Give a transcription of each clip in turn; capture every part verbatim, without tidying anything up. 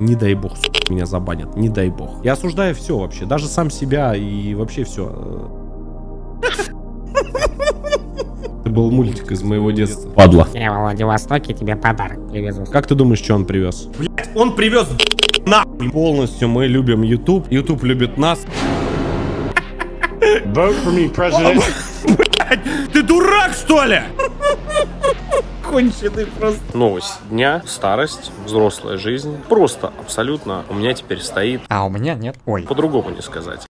Не дай бог, сука, меня забанят. Не дай бог. Я осуждаю все вообще. Даже сам себя и вообще все. Это был мультик из моего детства. Падла. Я в Владивостоке тебе подарок привезу. Как ты думаешь, что он привез? Блять, он привез нахуй. Полностью мы любим YouTube. YouTube любит нас. Vote for me, president. Блять, ты дурак, что ли? Конченый просто. Новость дня, старость, взрослая жизнь. Просто абсолютно у меня теперь стоит. А у меня нет. Ой. По-другому не сказать.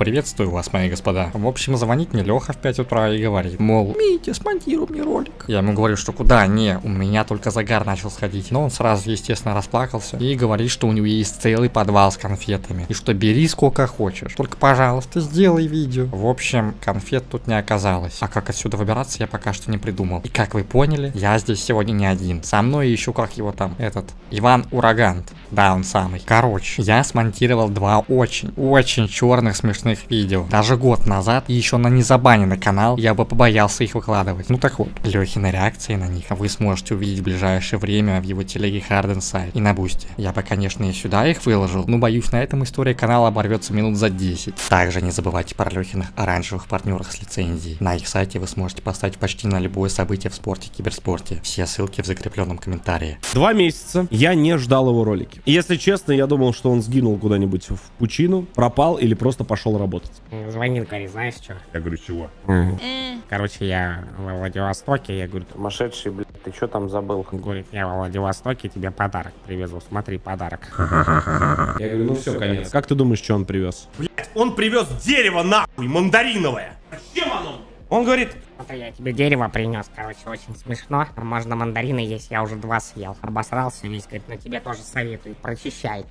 Приветствую вас, мои господа. В общем, звонит мне Леха в пять утра и говорит, мол, Митя, смонтируй мне ролик. Я ему говорю, что куда? Не, у меня только загар начал сходить. Но он сразу, естественно, расплакался и говорит, что у него есть целый подвал с конфетами. И что бери сколько хочешь. Только, пожалуйста, сделай видео. В общем, конфет тут не оказалось. А как отсюда выбираться, я пока что не придумал. И как вы поняли, я здесь сегодня не один. Со мной еще как его там, этот, Иван Урагант. Да, он самый. Короче, я смонтировал два очень, очень черных смешных видео. Даже год назад, и еще на незабаненный канал, я бы побоялся их выкладывать. Ну так вот, Лехина реакции на них вы сможете увидеть в ближайшее время в его телеге Hard Inside и на Boosty. Я бы, конечно, и сюда их выложил, но боюсь, на этом история канала оборвется минут за десять. Также не забывайте про Лехиных оранжевых партнерах с лицензией. На их сайте вы сможете поставить почти на любое событие в спорте и киберспорте. Все ссылки в закрепленном комментарии. Два месяца я не ждал его ролики. Если честно, я думал, что он сгинул куда-нибудь в пучину, пропал или просто пошел работать. Работать. Звонит, говорит, знаешь что? Я говорю, чего? Mm. Mm. Короче, я во Владивостоке, я говорю, сумасшедший, блядь, ты что там забыл? Он говорит, я во Владивостоке тебе подарок привезу, смотри, подарок. Я говорю, ну все, конец. Как ты думаешь, что он привез? Блядь, он привез дерево нахуй, мандариновое. Зачем оно? Он говорит, смотри, я тебе дерево принес, короче, очень смешно. Можно мандарины есть, я уже два съел. Обосрался весь, говорит, но тебе тоже советую, прочищай.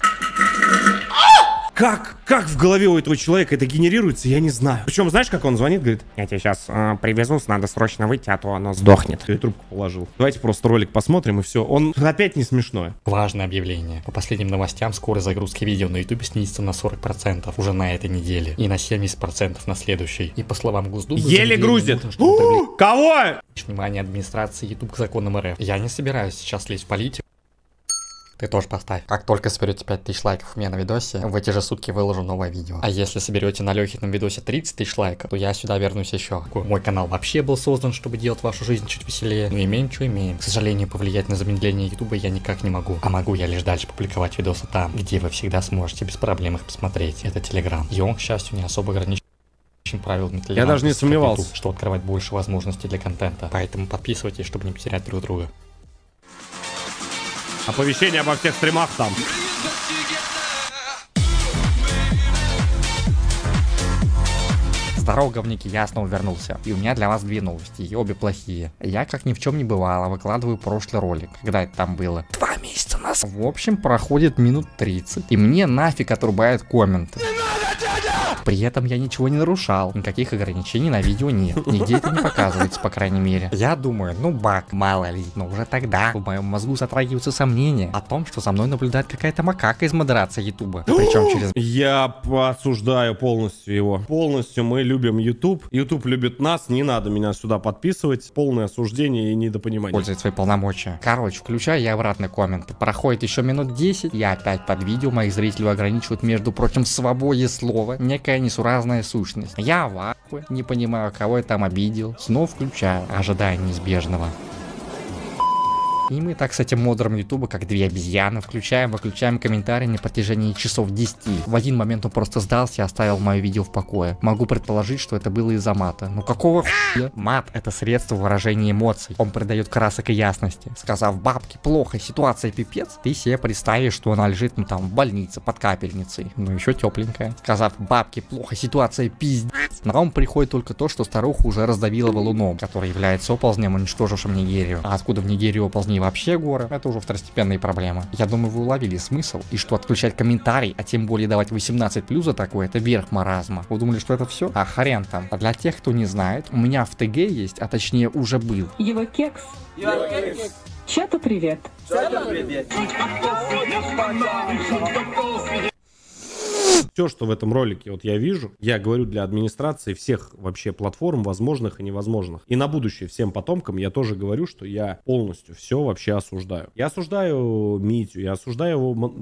Как, как в голове у этого человека это генерируется, я не знаю. Причем, знаешь, как он звонит, говорит, я тебе сейчас э, привезу, надо срочно выйти, а то оно сдохнет. Я трубку положил. Давайте просто ролик посмотрим, и все. Он опять не смешное. Важное объявление. По последним новостям, скорость загрузки видео на YouTube снизится на сорок процентов уже на этой неделе. И на семьдесят процентов на следующей. И по словам Госдумы... Еле грузит! Нужно, кого? Внимание администрации YouTube к законам РФ. Я не собираюсь сейчас лезть в политику. Ты тоже поставь. Как только соберете пять тысяч лайков у меня на видосе, в эти же сутки выложу новое видео. А если соберете на Лехином видосе тридцать тысяч лайков, то я сюда вернусь еще. Мой канал вообще был создан, чтобы делать вашу жизнь чуть веселее. Но имеем, что имеем. К сожалению, повлиять на замедление ютуба я никак не могу. А могу я лишь дальше публиковать видосы там, где вы всегда сможете без проблем их посмотреть. Это Телеграм. И он, к счастью, не особо ограничен. Правил я даже не сомневался, YouTube, что открывать больше возможностей для контента. Поэтому подписывайтесь, чтобы не потерять друг друга. Оповещение обо всех стримах там. Здорово, говники, я снова вернулся. И у меня для вас две новости, и обе плохие. Я, как ни в чем не бывало, выкладываю прошлый ролик. Когда это там было? Два месяца назад. В общем, проходит минут тридцать. И мне нафиг отрубают комменты. При этом я ничего не нарушал, никаких ограничений на видео нет, нигде это не показывается, по крайней мере. Я думаю, ну баг, мало ли, но уже тогда в моем мозгу затрагиваются сомнения о том, что за мной наблюдает какая-то макака из модерации ютуба. Причем через... Я осуждаю полностью его. Полностью мы любим ютуб, ютуб любит нас, не надо меня сюда подписывать, полное осуждение и недопонимание. Пользует свои полномочия. Короче, включаю я обратный коммент. Проходит еще минут десять, я опять под видео, моих зрителей ограничивают, между прочим, свободе слова, некое несуразная сущность. Я в ахуе, не понимаю, кого я там обидел. Снова включаю, ожидая неизбежного. И мы так с этим модером ютуба, как две обезьяны, включаем, выключаем комментарии на протяжении часов десяти. В один момент он просто сдался и оставил мое видео в покое. Могу предположить, что это было из-за мата. Но какого хуя? Мат — это средство выражения эмоций. Он придает красок и ясности. Сказав бабке плохо, ситуация пипец, ты себе представишь, что она лежит, ну там, в больнице, под капельницей. Ну еще тепленькая. Сказав бабке плохо, ситуация пиздец, на ум приходит только то, что старуха уже раздавила валуном, который является оползнем, уничтожившим Нигерию. А откуда в Нигерию оползни и вообще горы, это уже второстепенные проблемы. Я думаю, вы уловили смысл, и что отключать комментарий, а тем более давать восемнадцать плюс за такое, это верх маразма. Вы думали, что это все? А хрен там. А для тех, кто не знает, у меня в ТГ есть, а точнее уже был. Его кекс. Его кекс. Чата привет. Чата привет. все, что в этом ролике вот я вижу, я говорю для администрации всех вообще платформ, возможных и невозможных. И на будущее всем потомкам я тоже говорю, что я полностью все вообще осуждаю. Я осуждаю Митю, я осуждаю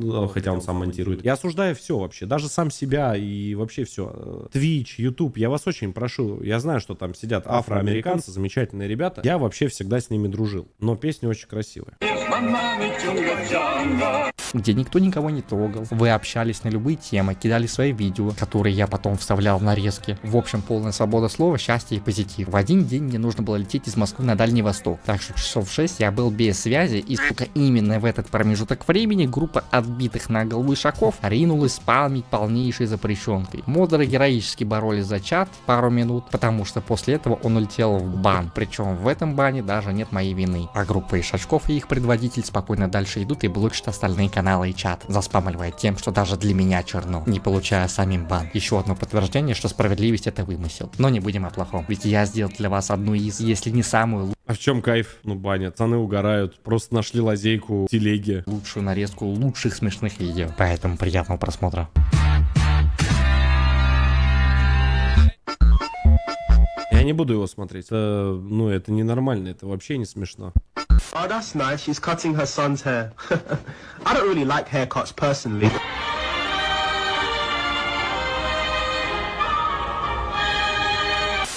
его, хотя он сам монтирует. Я осуждаю все вообще, даже сам себя и вообще все. Twitch, YouTube, я вас очень прошу, я знаю, что там сидят афроамериканцы, замечательные ребята. Я вообще всегда с ними дружил, но песня очень красивая. Где никто никого не трогал, вы общались на любые темы, кидали свои видео, которые я потом вставлял в нарезки. В общем, полная свобода слова, счастье и позитив. В один день мне нужно было лететь из Москвы на Дальний Восток, так что часов в шесть я был без связи, и сука, именно в этот промежуток времени группа отбитых на голову ишаков ринулась спамить полнейшей запрещенкой. Модеры героически боролись за чат пару минут, потому что после этого он улетел в бан, причем в этом бане даже нет моей вины. А группа ишачков и их предводитель спокойно дальше идут и блочат остальные каналы и чат, заспамливая тем, что даже для меня черно, не получая самим бан. Еще одно подтверждение, что справедливость — это вымысел. Но не будем о плохом, ведь я сделал для вас одну из, если не самую лучшую. А в чем кайф? Ну, баня. Пацаны угорают. Просто нашли лазейку в телеге. Лучшую нарезку лучших смешных видео. Поэтому приятного просмотра. Я не буду его смотреть. Это, ну, это ненормально. Это вообще не смешно. Oh, that's nice. She's cutting her son's hair. I don't really like haircuts personally.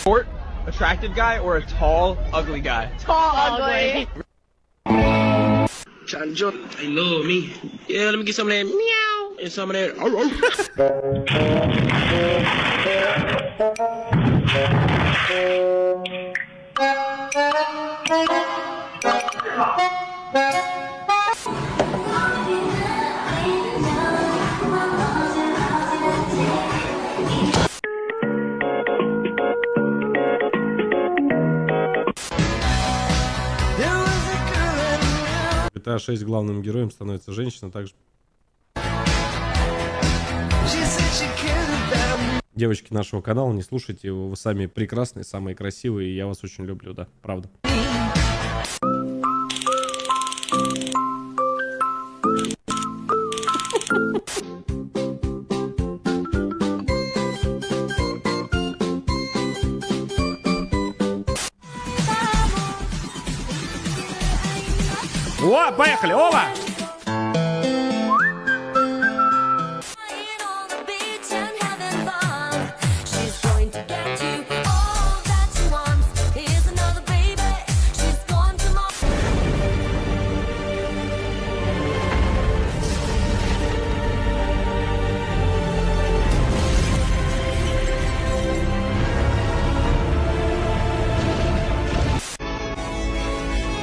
Short, attractive guy or a tall, ugly guy? Tall, ugly. Chanjot, I know me. Yeah, let me get some of that meow and some of that. джи ти эй шесть главным героем становится женщина, также девочки нашего канала, не слушайте его, вы сами прекрасные, самые красивые, и я вас очень люблю, да, правда. О, поехали, ова!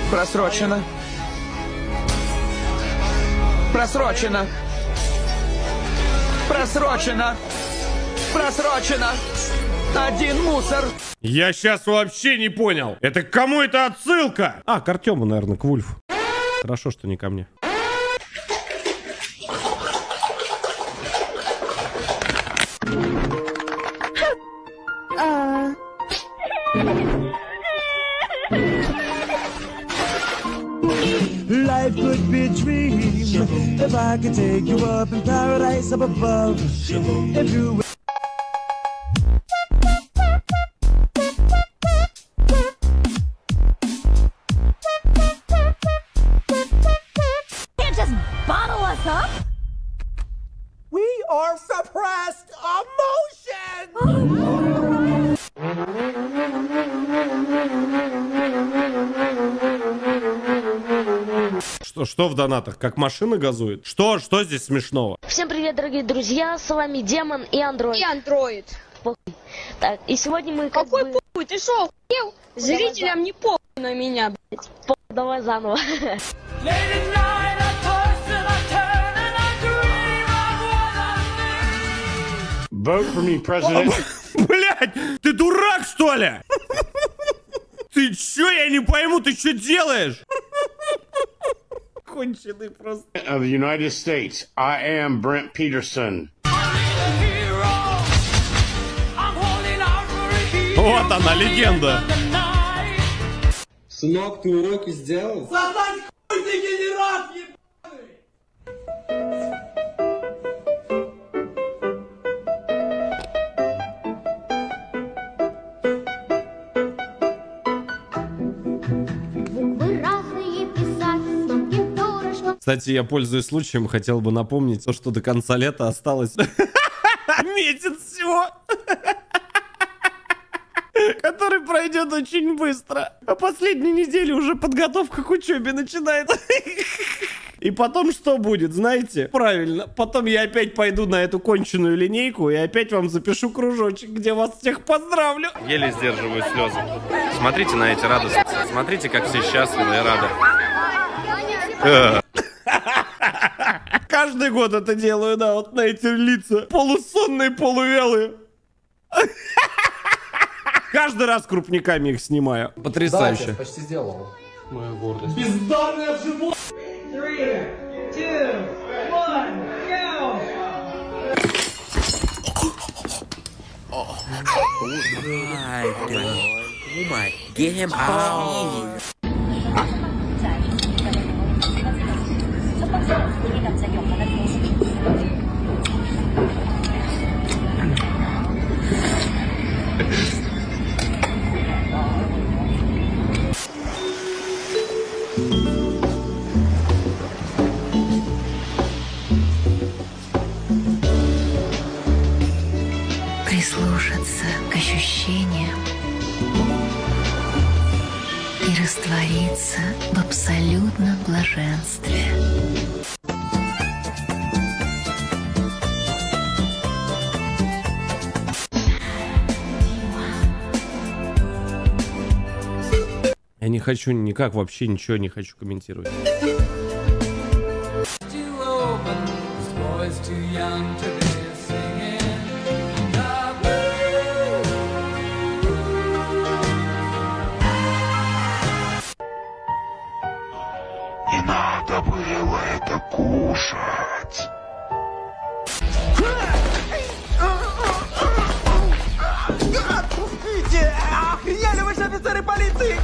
Просрочено. Просрочено. Просрочено. Просрочено. Один мусор. Я сейчас вообще не понял. Это к кому это отсылка? А, к Артему, наверное, к Вульфу. Хорошо, что не ко мне. Что в донатах? Как машина газует? Что? Что здесь смешного? Всем привет, дорогие друзья, с вами Демон и Андроид. И Андроид. Похуй. Так, и сегодня мы... Какой как бы... похуй? Ты шо, охуел? Зрителям давай, не похуй на меня, блядь. Похуй, давай заново. Vote for me, president. Блядь, ты дурак, что ли? Ты чё, я не пойму, ты чё делаешь? Of the United States, I am Brent Peterson. Вот она, легенда. Сынок, ты уроки сделал? Сосать хуй, ты генерат, ебаный! Кстати, я, пользуясь случаем, хотел бы напомнить то, что до конца лета осталось месяц всего, который пройдет очень быстро. А последней неделе уже подготовка к учебе начинается. И потом что будет, знаете? Правильно, потом я опять пойду на эту конченую линейку и опять вам запишу кружочек, где вас всех поздравлю. Еле сдерживаю слезы. Смотрите на эти радости. Смотрите, как все счастливы и рады. Каждый год это делаю, да, вот на эти лица. Полусонные, полувялые. Каждый раз крупниками их снимаю. Потрясающе. Да, почти сделал. Моя гордость. Бездарное животное. три, два, один, go! Прислушаться к ощущениям и раствориться в абсолютном блаженстве. Я не хочу никак, вообще ничего не хочу комментировать. Не надо было это кушать. Отпустите! Охренели вы же, офицеры полиции!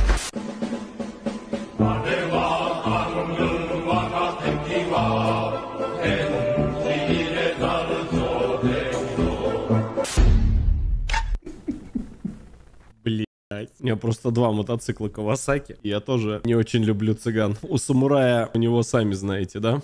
Блять, у меня просто два мотоцикла Kawasaki. Я тоже не очень люблю цыган. У самурая, у него сами знаете, да?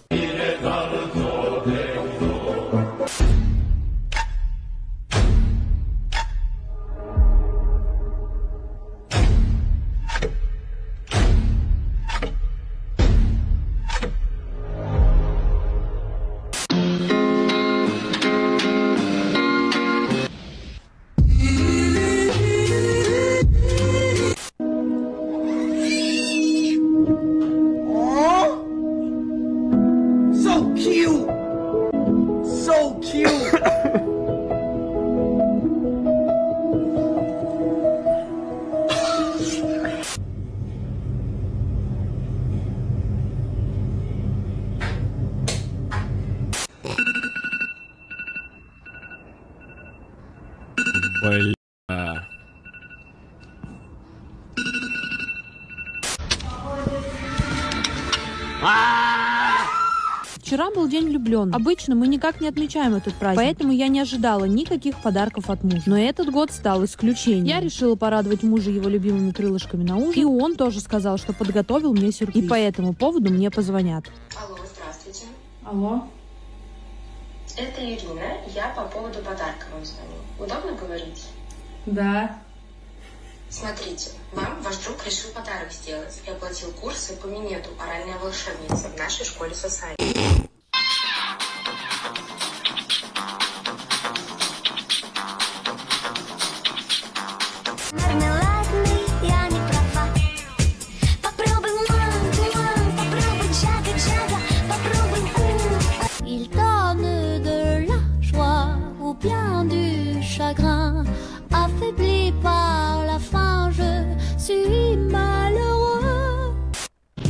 Бля. Вчера был день влюблен. Обычно мы никак не отмечаем этот праздник, поэтому я не ожидала никаких подарков от мужа. Но этот год стал исключением. Я решила порадовать мужа его любимыми крылышками на ужин, и он тоже сказал, что подготовил мне сюрприз. И по этому поводу мне позвонят. Алло, здравствуйте. Алло. Это Ирина, я по поводу подарка вам звоню. Удобно говорить? Да. Смотрите, вам ваш друг решил подарок сделать и оплатил курсы по минету «Оральная волшебница» в нашей школе социальной.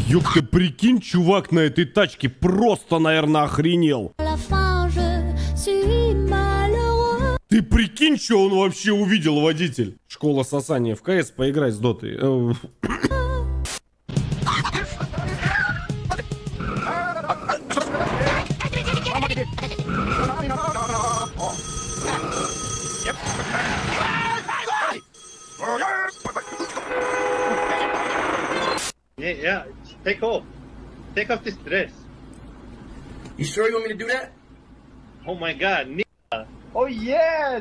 Ёпта, прикинь, чувак на этой тачке просто, наверное, охренел. Ты прикинь, что он вообще увидел, водитель? Школа сосания в КС, поиграй с дотой. Yeah, yeah. Take off. Take off this dress. You sure you want me to do that? Oh my god, nigga. Oh yeah.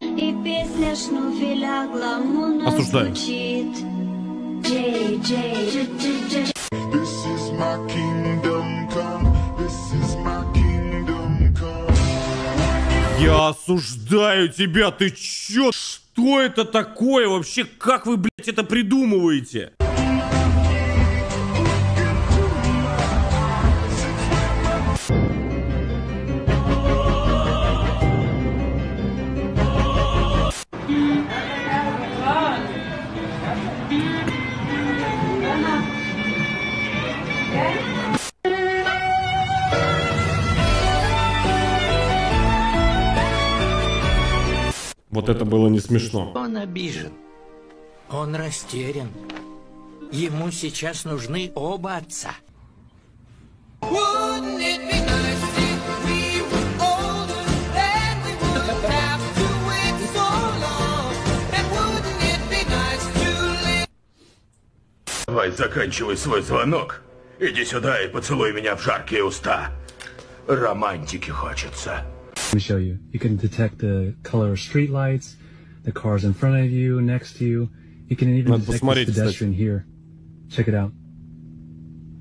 И песня шнуфеля гламурно звучит. Джей, джей, джей, джей. This is my kingdom come. This is my kingdom come. Я осуждаю тебя, ты чё? Что это такое вообще? Как вы, блядь, это придумываете? Вот это было не смешно. Он обижен. Он растерян. Ему сейчас нужны оба отца. Давай, заканчивай свой звонок. Иди сюда и поцелуй меня в жаркие уста. Романтики хочется. Let me show you. You can detect the color of street lights, the cars in front of you, next to you. You can even detect the pedestrian here. Check it out.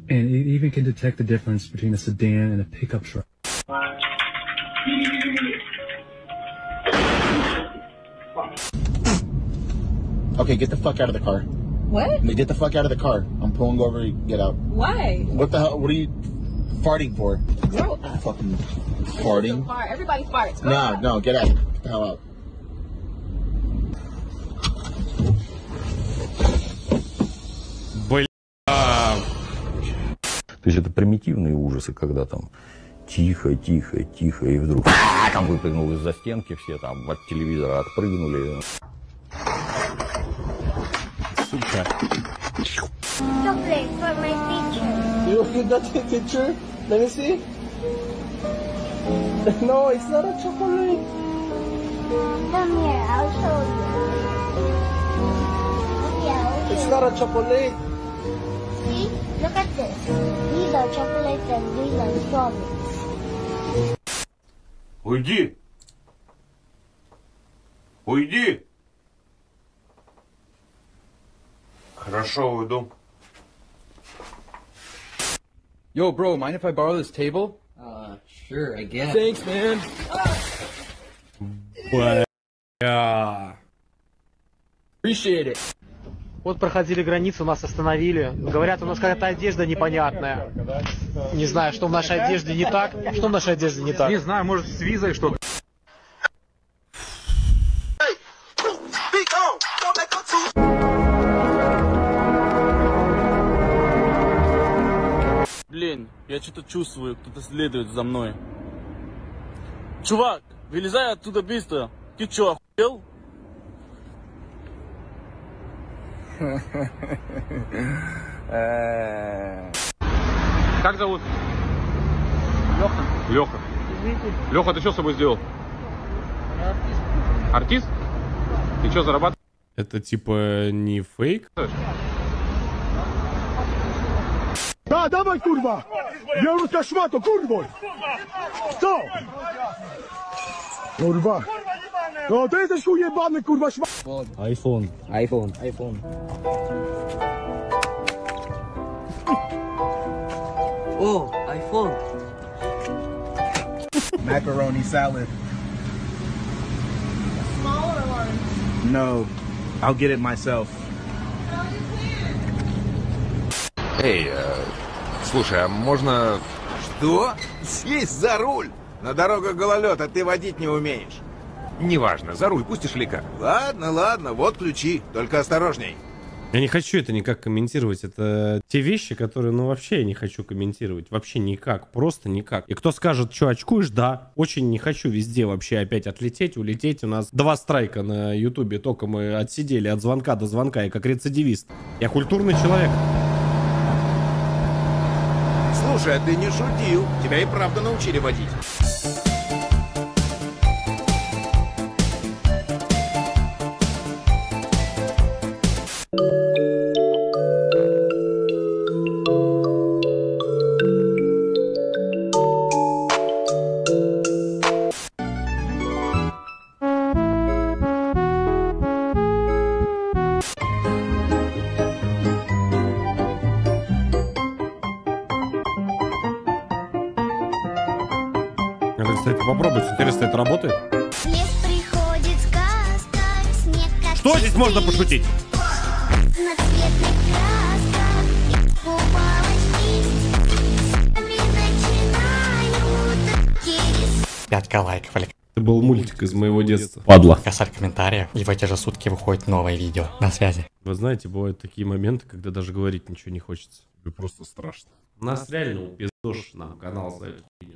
And it even can detect the difference between a sedan and a pickup truck. Okay, get the fuck out of the car. What? Get the fuck out of the car. I'm pulling over. Get out. Why? What the hell? What are you farting for? Grow up. Fucking farting. Fart. Everybody farts. Grow no, up. no, get out. Get the hell out. Бля. То есть это примитивные ужасы, когда там тихо, тихо, тихо, и вдруг там выпрыгнул из-за стенки, все там от телевизора отпрыгнули. Сука. You think that's a picture? Let me see. No, it's not a chocolate. Come here, I'll show you. Yeah, it's not a chocolate. See, look at this. These are chocolates and these are strawberries. Уйди! Уйди! Хорошо, уйду. Yo, bro, mind if I borrow this table? Uh, sure, I guess. Thanks, man. But, uh, appreciate it. Вот проходили границу, нас остановили. Говорят, у нас какая-то одежда непонятная. Не знаю, что в нашей одежде не так. Что в нашей одежде не так? Не знаю, может, с визой что-то. Блин, я что-то чувствую, кто-то следует за мной. Чувак, вылезай оттуда быстро. Ты чё, охуел? Как зовут? Лёха. Лёха. Лёха, ты что с собой сделал? Я артист. Артист? Ты что, зарабатываешь? Это типа не фейк? Да, давай, курва! Я русская шмата, курва! Что? Курва! Ну ты это что ебаный, курва, шмата! Айфон. Айфон. Айфон. О, айфон. Macaroni salad. Smaller one. No, I'll get it myself. Эй, э, слушай, а можно... Что? Сесть за руль? На дорогах гололед, а ты водить не умеешь. Неважно, за руль пустишь ли как? Ладно, ладно, вот ключи, только осторожней. Я не хочу это никак комментировать, это те вещи, которые, ну, вообще я не хочу комментировать. Вообще никак, просто никак. И кто скажет, что очкуешь, да, очень не хочу везде вообще опять отлететь, улететь. У нас два страйка на ютубе, только мы отсидели от звонка до звонка, и как рецидивист. Я культурный человек. Слушай, а ты не шутил. Тебя и правда научили водить. попробуйте, интересно, это работает? Что здесь можно пошутить? пять тысяч лайков. Это был мультик из моего детства. Падла. Косарь комментариев. И в эти же сутки выходит новое видео. На связи. Вы знаете, бывают такие моменты, когда даже говорить ничего не хочется. Тебе просто страшно. Нас реально упиздошь на канал за эту видео.